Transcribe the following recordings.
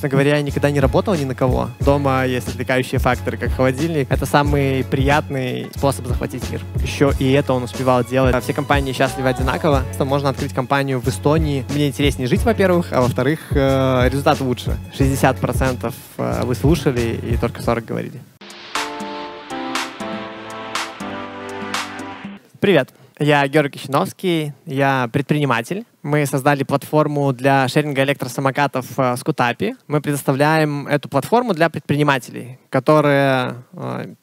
честно говоря, я никогда не работал ни на кого. Дома есть отвлекающие факторы, как холодильник. Это самый приятный способ захватить мир. Еще и это он успевал делать. Все компании счастливы одинаково. Можно открыть компанию в Эстонии. Мне интереснее жить, во-первых, а во-вторых, результат лучше. 60% вы слушали и только 40% говорили. Привет, я Георгий Кищиновский, я предприниматель. Мы создали платформу для шеринга электросамокатов ScootAPI. Мы предоставляем эту платформу для предпринимателей, которые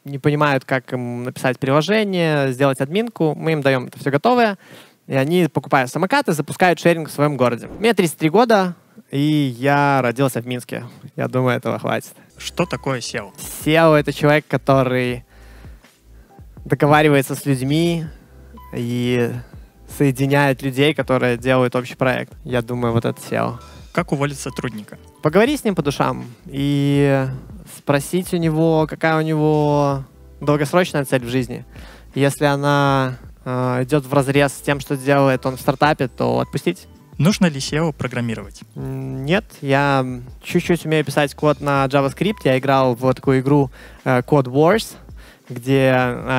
не понимают, как им написать приложение, сделать админку. Мы им даем это все готовое, и они покупают самокаты, запускают шеринг в своем городе. Мне 33 года, и я родился в Минске. Я думаю, этого хватит. Что такое SEO? SEO — это человек, который договаривается с людьми и соединяет людей, которые делают общий проект. Я думаю, вот это SEO. Как уволить сотрудника? Поговори с ним по душам и спросить у него, какая у него долгосрочная цель в жизни. Если она идет вразрез с тем, что делает он в стартапе, то отпустить. Нужно ли SEO программировать? Нет, я чуть-чуть умею писать код на JavaScript. Я играл в такую игру Code Wars, где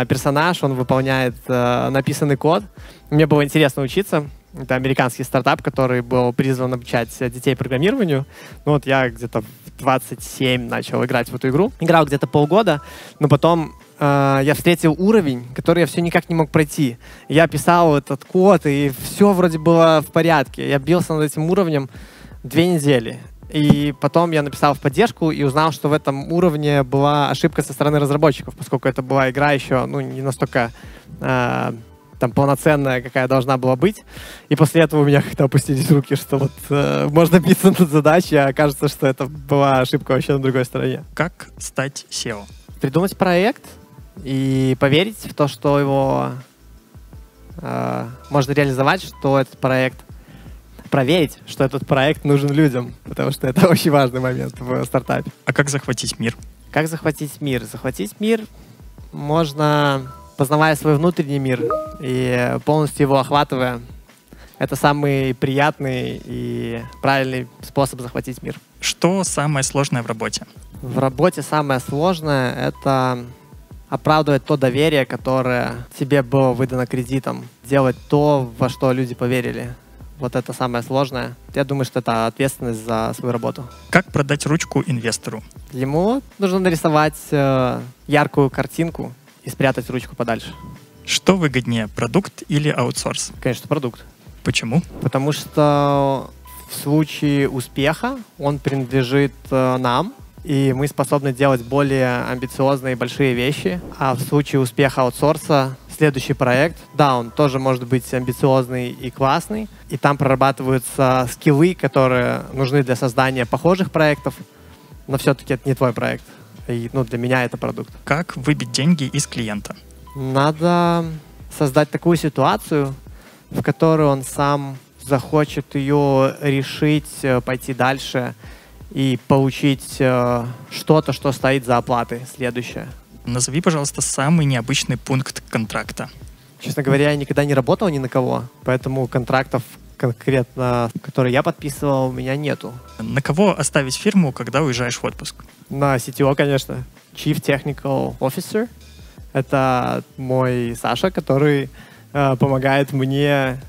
персонаж, он выполняет написанный код. Мне было интересно учиться. Это американский стартап, который был призван обучать детей программированию. Ну вот я где-то в 27 начал играть в эту игру. Играл где-то полгода, но потом я встретил уровень, который я все никак не мог пройти. Я писал этот код, и все вроде было в порядке. Я бился над этим уровнем 2 недели. И потом я написал в поддержку и узнал, что в этом уровне была ошибка со стороны разработчиков, поскольку это была игра еще не настолько там полноценная, какая должна была быть. И после этого у меня как-то опустились руки, что вот можно биться над задачей, а кажется, что это была ошибка вообще на другой стороне. Как стать SEO? Придумать проект и поверить в то, что его можно реализовать, что этот проект... Проверить, что этот проект нужен людям, потому что это очень важный момент в стартапе. А как захватить мир? Как захватить мир? Захватить мир можно, познавая свой внутренний мир и полностью его охватывая. Это самый приятный и правильный способ захватить мир. Что самое сложное в работе? В работе самое сложное — это оправдывать то доверие, которое тебе было выдано кредитом, делать то, во что люди поверили. Вот это самое сложное. Я думаю, что это ответственность за свою работу. Как продать ручку инвестору? Ему нужно нарисовать яркую картинку и спрятать ручку подальше. Что выгоднее, продукт или аутсорс? Конечно, продукт. Почему? Потому что в случае успеха он принадлежит нам, и мы способны делать более амбициозные и большие вещи. А в случае успеха аутсорса следующий проект, да, он тоже может быть амбициозный и классный, и там прорабатываются скиллы, которые нужны для создания похожих проектов, но все-таки это не твой проект. И, для меня это продукт. Как выбить деньги из клиента? Надо создать такую ситуацию, в которой он сам захочет ее решить, пойти дальше и получить что-то, что стоит за оплатой. Следующее. Назови, пожалуйста, самый необычный пункт контракта. Честно говоря, я никогда не работал ни на кого, поэтому контрактов конкретно, которые я подписывал, у меня нету. На кого оставить фирму, когда уезжаешь в отпуск? На CTO, конечно. Chief Technical Officer. Это мой Саша, который помогает мне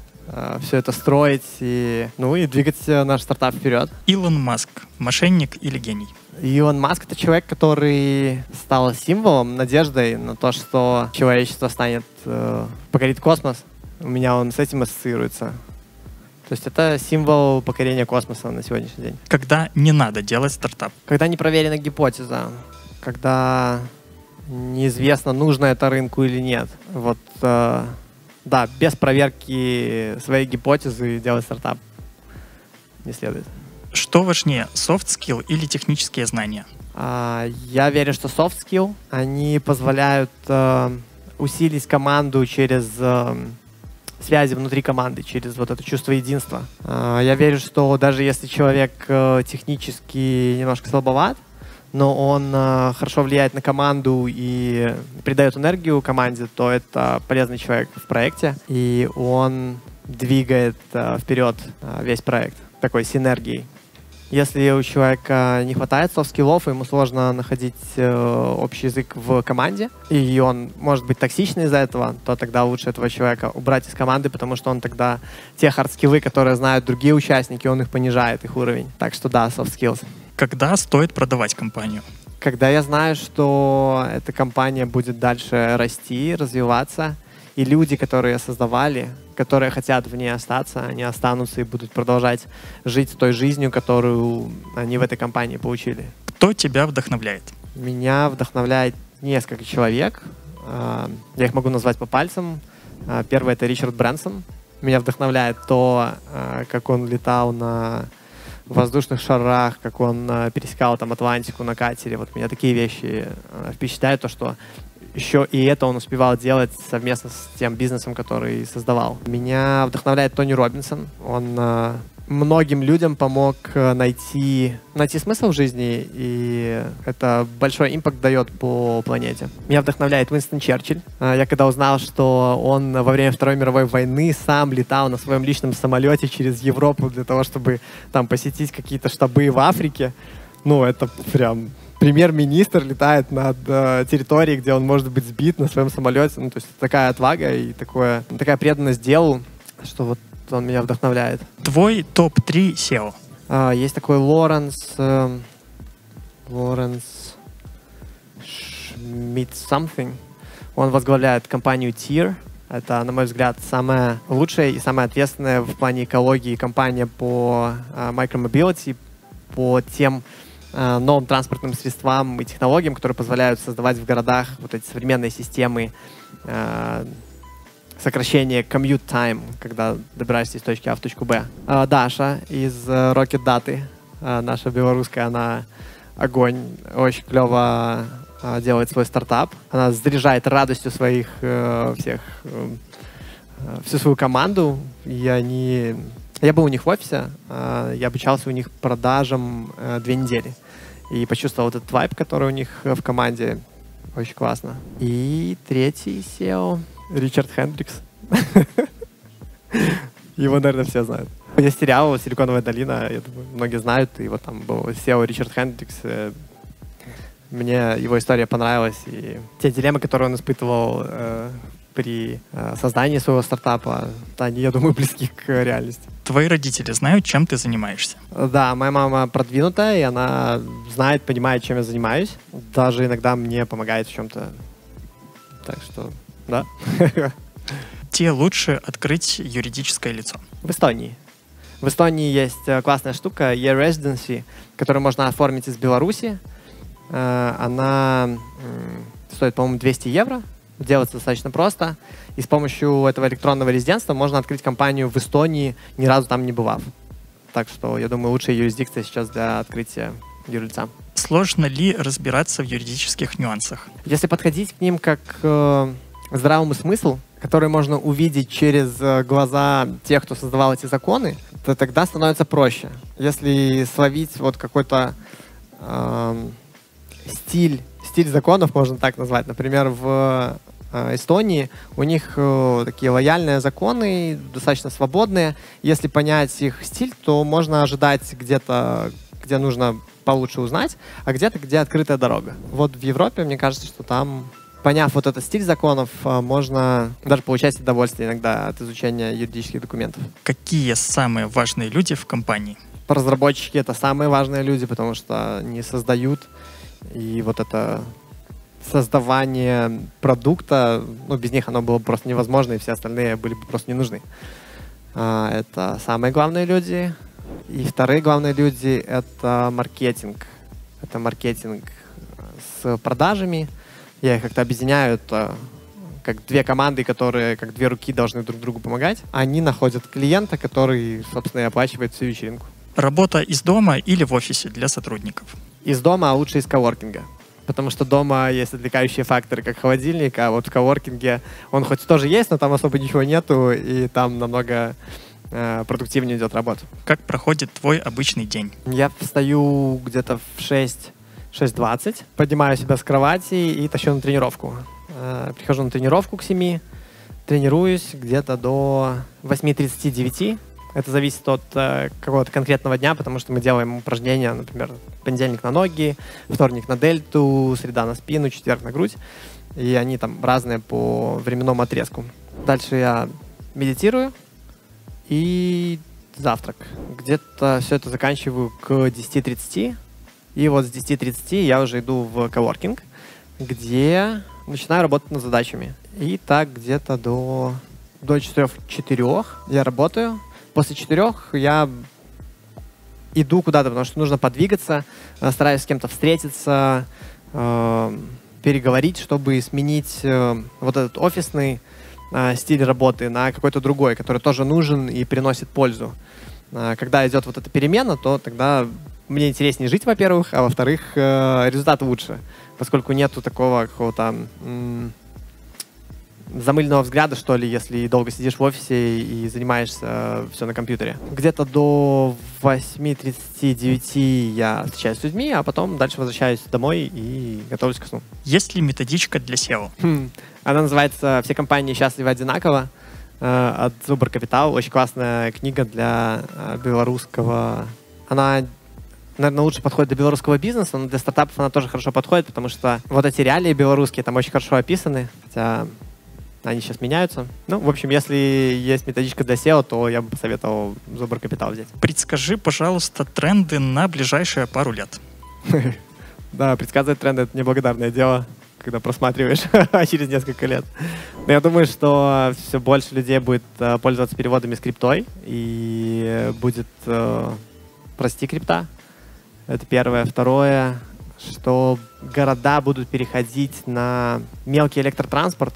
все это строить и двигать наш стартап вперед. Илон Маск. Мошенник или гений? Илон Маск — это человек, который стал символом, надеждой на то, что человечество покорит космос. У меня он с этим ассоциируется. То есть это символ покорения космоса на сегодняшний день. Когда не надо делать стартап? Когда не проверена гипотеза, когда неизвестно, нужно это рынку или нет. Да, без проверки своей гипотезы делать стартап не следует. Что важнее, soft skill или технические знания? Я верю, что soft skill. Они позволяют усилить команду через связи внутри команды, через вот это чувство единства. Я верю, что даже если человек технически немножко слабоват, но он хорошо влияет на команду и придает энергию команде, то это полезный человек в проекте, и он двигает вперед весь проект такой синергией. Если у человека не хватает софт-скиллов, ему сложно находить общий язык в команде, и он может быть токсичный из-за этого, то тогда лучше этого человека убрать из команды, потому что он тогда те хард-скиллы, которые знают другие участники, он их понижает, их уровень. Так что да, soft skills. Когда стоит продавать компанию? Когда я знаю, что эта компания будет дальше расти, развиваться, и люди, которые создавали, которые хотят в ней остаться, они останутся и будут продолжать жить той жизнью, которую они в этой компании получили. Кто тебя вдохновляет? Меня вдохновляет несколько человек. Я их могу назвать по пальцам. Первый — это Ричард Брэнсон. Меня вдохновляет то, как он летал на воздушных шарах, как он пересекал там Атлантику на катере. Вот меня такие вещи впечатляют, то, что еще и это он успевал делать совместно с тем бизнесом, который создавал. Меня вдохновляет Тони Робинсон. Он многим людям помог найти смысл в жизни, и это большой импакт дает по планете. Меня вдохновляет Уинстон Черчилль. Я когда узнал, что он во время Второй мировой войны сам летал на своем личном самолете через Европу для того, чтобы там посетить какие-то штабы в Африке, ну это прям... Премьер-министр летает над территорией, где он может быть сбит на своем самолете. Ну, то есть такая отвага и такая преданность делу, что вот он меня вдохновляет. Твой топ-3 SEO? Есть такой Лоренс Шмидт something. Он возглавляет компанию Тир. Это, на мой взгляд, самая лучшая и самая ответственная в плане экологии компания по micromobility, по тем новым транспортным средствам и технологиям, которые позволяют создавать в городах вот эти современные системы сокращения commute time, когда добираешься из точки А в точку Б. Даша из Rocket Data, наша белорусская, она огонь, очень клево делает свой стартап. Она заряжает радостью своих всю свою команду, и они... Я был у них в офисе, я обучался у них продажам 2 недели. И почувствовал вот этот вайб, который у них в команде. Очень классно. И третий SEO — Ричард Хендрикс. Его, наверное, все знают. Есть сериал «Силиконовая долина», я думаю, многие знают. И вот там был SEO Ричард Хендрикс. Мне его история понравилась. И те дилеммы, которые он испытывал при создании своего стартапа, они, я думаю, близки к реальности. Твои родители знают, чем ты занимаешься? Да, моя мама продвинутая, и она знает, понимает, чем я занимаюсь. Даже иногда мне помогает в чем-то. Так что, да. Где лучше открыть юридическое лицо? В Эстонии. В Эстонии есть классная штука E-Residency, которую можно оформить из Беларуси. Она стоит, по-моему, 200 евро. Делается достаточно просто. И с помощью этого электронного резидентства можно открыть компанию в Эстонии, ни разу там не бывав. Так что, я думаю, лучшая юрисдикция сейчас для открытия юрлица. Сложно ли разбираться в юридических нюансах? Если подходить к ним как здравому смыслу, который можно увидеть через глаза тех, кто создавал эти законы, то тогда становится проще. Если словить вот какой-то стиль законов, можно так назвать. Например, в Эстонии у них такие лояльные законы, достаточно свободные. Если понять их стиль, то можно ожидать где-то, где нужно получше узнать, а где-то, где открытая дорога. Вот в Европе, мне кажется, что там, поняв вот этот стиль законов, можно даже получать удовольствие иногда от изучения юридических документов. Какие самые важные люди в компании? Разработчики — это самые важные люди, потому что они создают. И вот это создавание продукта, ну, без них оно было бы просто невозможно, и все остальные были бы просто не нужны. Это самые главные люди. И вторые главные люди — это маркетинг. Это маркетинг с продажами. Я их как-то объединяю. Это как 2 команды, которые как 2 руки должны друг другу помогать. Они находят клиента, который, собственно, и оплачивает всю вечеринку. Работа из дома или в офисе для сотрудников? Из дома, а лучше из коворкинга. Потому что дома есть отвлекающие факторы, как холодильник, а вот в коворкинге он хоть тоже есть, но там особо ничего нету, и там намного продуктивнее идет работа. Как проходит твой обычный день? Я встаю где-то в 6:20, поднимаю себя с кровати и тащу на тренировку. Прихожу на тренировку к 7, тренируюсь где-то до 8:39. Это зависит от какого-то конкретного дня, потому что мы делаем упражнения, например, понедельник на ноги, вторник на дельту, среда на спину, четверг на грудь. И они там разные по временному отрезку. Дальше я медитирую и завтрак. Где-то все это заканчиваю к 10:30. И вот с 10:30 я уже иду в коворкинг, где начинаю работать над задачами. И так где-то до 4 я работаю. После 4 я иду куда-то, потому что нужно подвигаться, стараюсь с кем-то встретиться, переговорить, чтобы сменить вот этот офисный стиль работы на какой-то другой, который тоже нужен и приносит пользу. Когда идет вот эта перемена, то тогда мне интереснее жить, во-первых, а во-вторых, результат лучше, поскольку нету такого какого-то замыленного взгляда, что ли, если долго сидишь в офисе и занимаешься все на компьютере. Где-то до 8:30-9 я встречаюсь с людьми, а потом дальше возвращаюсь домой и готовлюсь ко сну. Есть ли методичка для SEO? Она называется «Все компании счастливы одинаково» от Zuber Capital. Очень классная книга для белорусского. Она, наверное, лучше подходит для белорусского бизнеса, но для стартапов она тоже хорошо подходит, потому что вот эти реалии белорусские там очень хорошо описаны, хотя они сейчас меняются. Ну, в общем, если есть методичка для SEO, то я бы посоветовал Zuber Capital взять. Предскажи, пожалуйста, тренды на ближайшие пару лет. Да, предсказывать тренды — это неблагодарное дело, когда просматриваешь через несколько лет. Но я думаю, что все больше людей будет пользоваться переводами с криптой и будет расти крипта. Это первое. Второе, что города будут переходить на мелкий электротранспорт,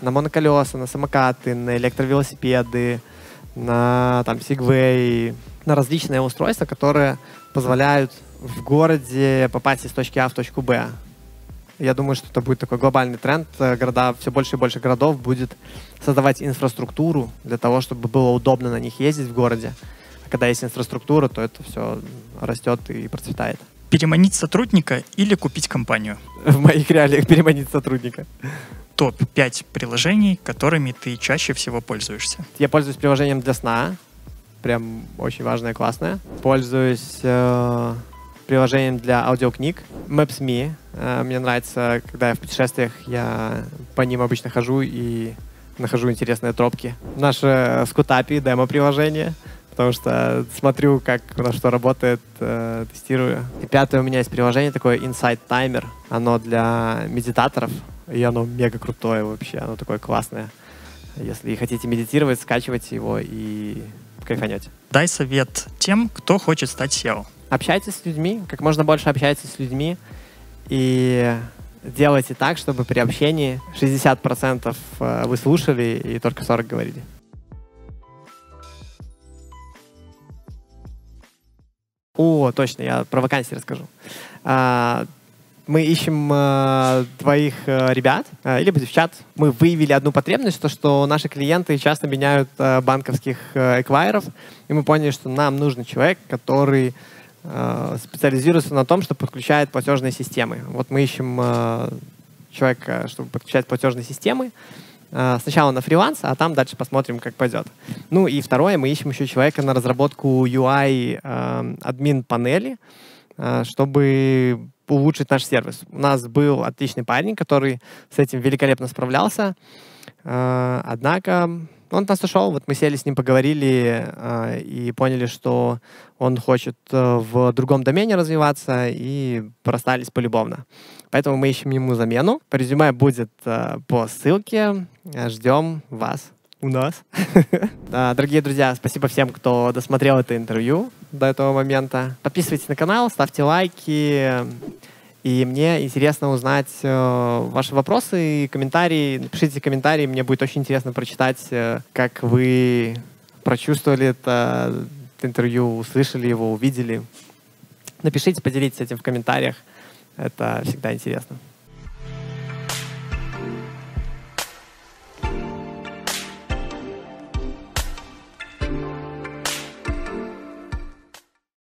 на моноколеса, на самокаты, на электровелосипеды, на там сегвей, на различные устройства, которые позволяют в городе попасть из точки А в точку Б. Я думаю, что это будет такой глобальный тренд. Города, все больше и больше городов будет создавать инфраструктуру для того, чтобы было удобно на них ездить в городе. А когда есть инфраструктура, то это все растет и процветает. Переманить сотрудника или купить компанию? В моих реалиях переманить сотрудника. Топ-5 приложений, которыми ты чаще всего пользуешься. Я пользуюсь приложением для сна. Прям очень важное, классное. Пользуюсь приложением для аудиокниг. Maps.me. Мне нравится, когда я в путешествиях, я по ним обычно хожу и нахожу интересные тропки. Наше ScootAPI демо-приложение, потому что смотрю, как у нас что работает, тестирую. И 5-е у меня есть приложение такое Inside Timer. Оно для медитаторов. И оно мега крутое вообще, оно такое классное. Если хотите медитировать, скачивайте его и кайфанете. Дай совет тем, кто хочет стать SEO. Общайтесь с людьми, как можно больше общайтесь с людьми. И делайте так, чтобы при общении 60% вы слушали и только 40% говорили. О, точно, я про вакансии расскажу. Мы ищем двоих ребят или девчат. Мы выявили одну потребность, что наши клиенты часто меняют банковских эквайеров, и мы поняли, что нам нужен человек, который специализируется на том, что подключает платежные системы. Вот мы ищем человека, чтобы подключать платежные системы. Сначала на фриланс, а там дальше посмотрим, как пойдет. Ну и второе, мы ищем еще человека на разработку UI админ-панели, чтобы улучшить наш сервис. У нас был отличный парень, который с этим великолепно справлялся. Однако он от нас ушел. Вот мы сели с ним, поговорили и поняли, что он хочет в другом домене развиваться, и расстались полюбовно. Поэтому мы ищем ему замену. Резюме будет по ссылке. Ждем вас. У нас. Дорогие друзья, спасибо всем, кто досмотрел это интервью до этого момента. Подписывайтесь на канал, ставьте лайки. И мне интересно узнать ваши вопросы и комментарии. Напишите комментарии, мне будет очень интересно прочитать, как вы прочувствовали это интервью, услышали его, увидели. Напишите, поделитесь этим в комментариях. Это всегда интересно.